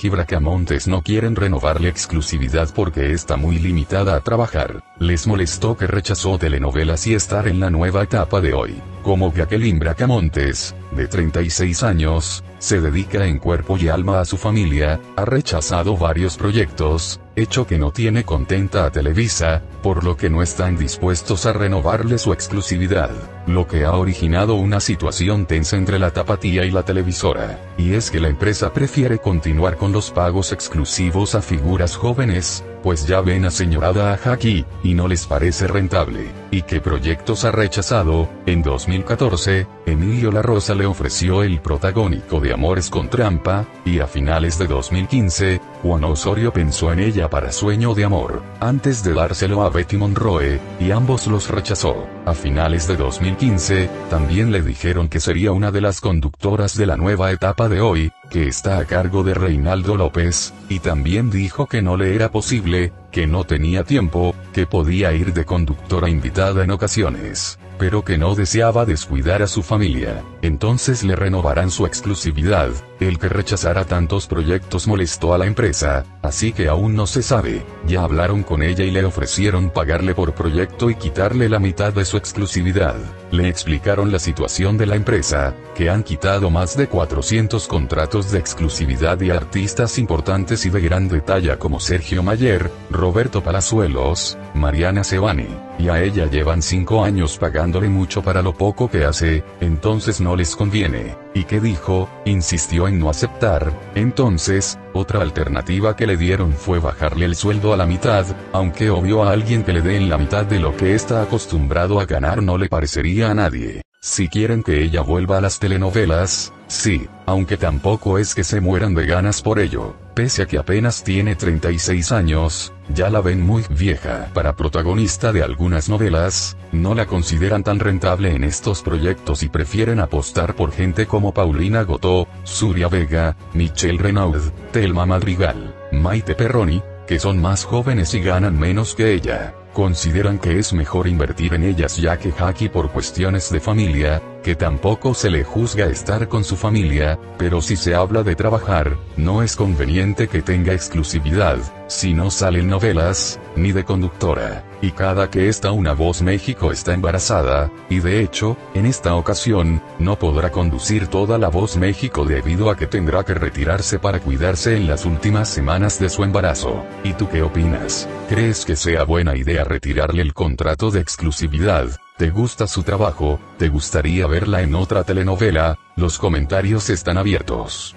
Jack y Bracamontes no quieren renovarle exclusividad porque está muy limitada a trabajar. Les molestó que rechazó telenovelas y estar en la nueva etapa de Hoy. Como Jacqueline Bracamontes, de 36 años, se dedica en cuerpo y alma a su familia, ha rechazado varios proyectos, hecho que no tiene contenta a Televisa, por lo que no están dispuestos a renovarle su exclusividad, lo que ha originado una situación tensa entre la tapatía y la televisora, y es que la empresa prefiere continuar con los pagos exclusivos a figuras jóvenes, pues ya ven aseñorada a Jackie, y no les parece rentable, y qué proyectos ha rechazado. En 2014, Emilio La Rosa le ofreció el protagónico de Amores con Trampa, y a finales de 2015, Juan Osorio pensó en ella para Sueño de Amor, antes de dárselo a Betty Monroe, y ambos los rechazó. A finales de 2015, también le dijeron que sería una de las conductoras de la nueva etapa de Hoy, que está a cargo de Reinaldo López, y también dijo que no le era posible, que no tenía tiempo, que podía ir de conductora invitada en ocasiones, pero que no deseaba descuidar a su familia. Entonces le renovarán su exclusividad. El que rechazara tantos proyectos molestó a la empresa, así que aún no se sabe. Ya hablaron con ella y le ofrecieron pagarle por proyecto y quitarle la mitad de su exclusividad. Le explicaron la situación de la empresa, que han quitado más de 400 contratos de exclusividad de artistas importantes y de grande talla como Sergio Mayer, Roberto Palazuelos, Mariana Cevani, y a ella llevan 5 años pagándole mucho para lo poco que hace, entonces no les conviene. ¿Y qué dijo? Insistió en no aceptar. Entonces, otra alternativa que le dieron fue bajarle el sueldo a la mitad, aunque obvio a alguien que le den la mitad de lo que está acostumbrado a ganar no le parecería a nadie. Si quieren que ella vuelva a las telenovelas, sí, aunque tampoco es que se mueran de ganas por ello. Pese a que apenas tiene 36 años, ya la ven muy vieja para protagonista de algunas novelas, no la consideran tan rentable en estos proyectos y prefieren apostar por gente como Paulina Gotó, Surya Vega, Michelle Renaud, Thelma Madrigal, Maite Perroni, que son más jóvenes y ganan menos que ella. Consideran que es mejor invertir en ellas ya que Jackie por cuestiones de familia, que tampoco se le juzga estar con su familia, pero si se habla de trabajar, no es conveniente que tenga exclusividad, si no salen novelas, ni de conductora. Y cada que está Una Voz México está embarazada, y de hecho, en esta ocasión, no podrá conducir toda La Voz México debido a que tendrá que retirarse para cuidarse en las últimas semanas de su embarazo. ¿Y tú qué opinas? ¿Crees que sea buena idea retirarle el contrato de exclusividad? ¿Te gusta su trabajo? ¿Te gustaría verla en otra telenovela? Los comentarios están abiertos.